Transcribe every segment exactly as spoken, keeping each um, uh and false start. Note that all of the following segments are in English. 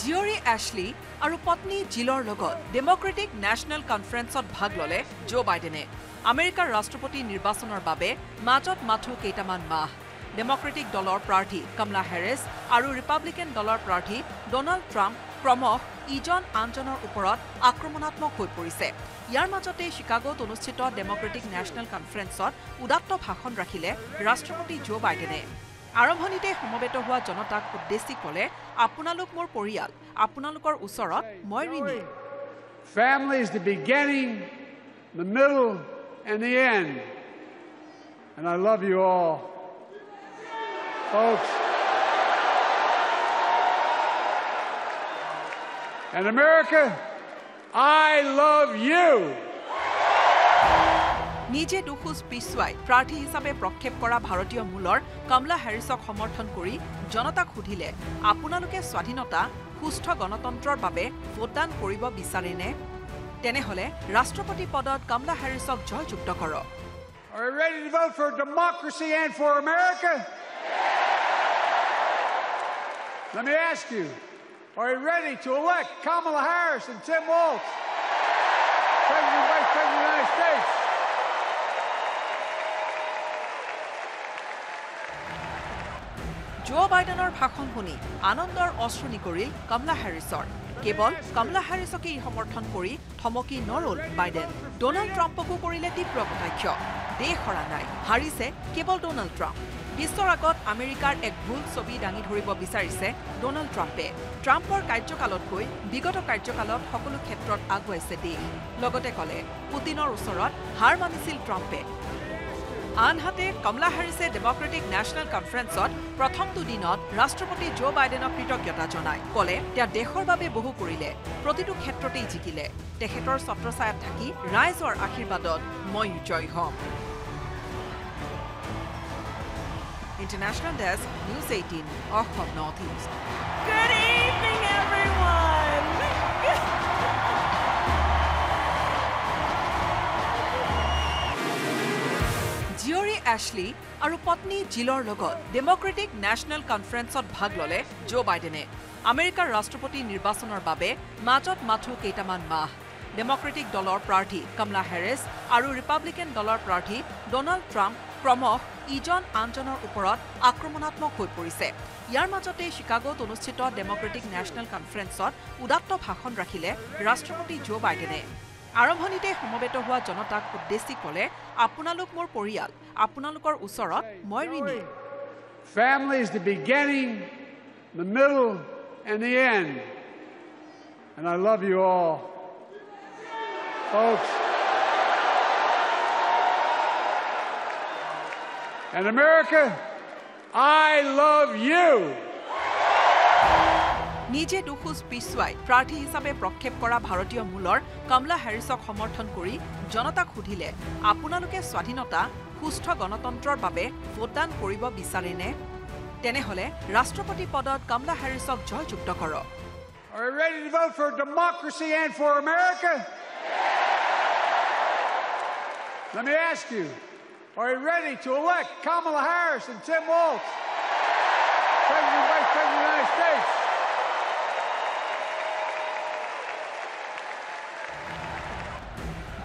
Jiori Ashley aru patni Jilor logot Democratic National Conference ot bhag lole Joe Bidene America Rashtrapati nirbachonor babe matot mathu keitaman mah Democratic dolor prarthi Kamala Harris aru Republican dolor prarthi Donald Trump promo ijon anjonor uporot akromonatmok hoi porise Yar majote Chicago onushthito Democratic National Conference ot udatto bhakhon rakhile Rashtrapati Joe Bidene আৰম্ভণিতে সমবেত হোৱা জনতাক উদ্দেশ্যি ক'লে আপোনালোক মোৰ পৰিয়াল আপোনালোকৰ ওচৰত মই ঋণী Family is the beginning, the middle and the end. And I love you all. Folks. And America, I love you. নিজে দুখুজ পিছুৱাই প্ৰাৰ্থী হিচাপে প্ৰক্ষেপ কৰা ভাৰতীয় মূলৰ কমলা হেৰিছক সমৰ্থন কৰি জনতাক খুধিলে আপোনালোকে স্বাধীনতা সুস্থ গণতন্ত্ৰৰ বাবে ভোটদান কৰিব বিচাৰেনে তেনেহলে ৰাষ্ট্ৰপতি পদত কমলা হেৰিছক জয়যুক্ত কৰক Are you ready to vote for democracy and for America? Let me ask you, are you ready to elect Kamala Harris and Tim Walz? President and Vice President of the United States. Joe Bidener bhakhon huni anondor oshruni koril Kamala Harrisor kebol Kamala Harrisok ei somorthon kori thomoki norol Biden Donald Trump ko korile tipro kotakhyo de khora nai harise kebol Donald Trump bischor agot Amerikar ek bhul sobi dangi dhoribo bicharise Donald Trumpe Trumpor karyokalot koi bigoto karyokalot hokolu khetrot aguaise de logote kole Putinor usorot har manisil Trumpe Anhate Kamala Harrise Democratic National Conference ot prathom tudinot Rashtrapati Joe Biden ok kritogyota jonai kole te dehor babe bohu korile protitu khetrotei jikile tehetor sotrosayat thaki raizor akhirpadot moi joy hom International Desk News eighteen Ahom Northeast Good evening everyone Jiori Ashley aru patni Jilor logot Democratic National Conference ot bhag lole Joe Bidene America Rashtrapati nirbachonor babe matot mathu keitaman mah Democratic dolor prarthi Kamala Harris aru Republican dolor prarthi Donald Trump promo ijon anjonor uporot akromonatmok hoi porise Yar majote Chicago onushthito Democratic National Conference ot udatto bhakhon rakhile Rashtrapati Joe Bidene আৰম্ভণিতে সমবেত হোৱা জনতাক উদ্দেশ্যি ক'লে আপোনালোক মোৰ পৰিয়াল আপোনালোকৰ ওচৰত মই ঋণী Family is the beginning, the middle and the end. And I love you all. Folks. And America, I love you. নিজে দুখুজ পিছুৱাই প্ৰাৰ্থী হিচাপে প্ৰক্ষেপ কৰা ভাৰতীয় মূলৰ কমলা হেৰিছক সমৰ্থন কৰি জনতাক খুধিলে আপোনালোকে স্বাধীনতা সুস্থ গণতন্ত্ৰৰ বাবে ভোটদান কৰিব বিচাৰেনে তেনেহলে ৰাষ্ট্ৰপতি পদত কমলা হেৰিছক জয়যুক্ত কৰক Are you ready to vote for democracy and for America? Let me ask you, are you ready to elect Kamala Harris and Tim Walz? President and Vice President of the United States.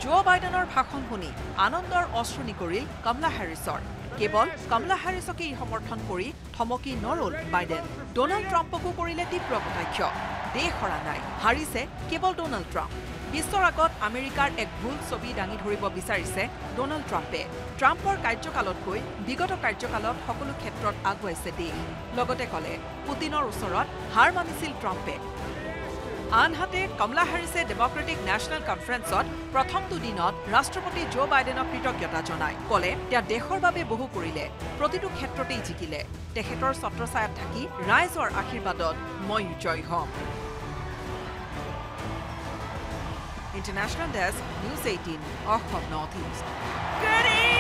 Joe Bidener bhakhon huni anondor oshruni koril Kamala Harrisor kebol Kamala Harrisok ei somorthon kori thomoki norol Biden Donald Trump ko korile tipro kotakhyo de khora nai harise kebol Donald Trump bischor agot Amerikar ek bhul sobi dangi dhoribo bicharise Donald Trumpe Trumpor karyokalot koi bigoto karyokalot hokolu khetrot aguaise de logote kole Putinor usorot har manisil Trumpe Anhate Kamala Harrise Democratic National Conference ot prathom tudinot Rashtrapati Joe Biden ok kritogyota jonai kole te dehor babe bohu korile protitu khetrotei jikile tehetor sotrosayat thaki raizor akhirpadot moi joy hom International Desk News eighteen Ahom Northeast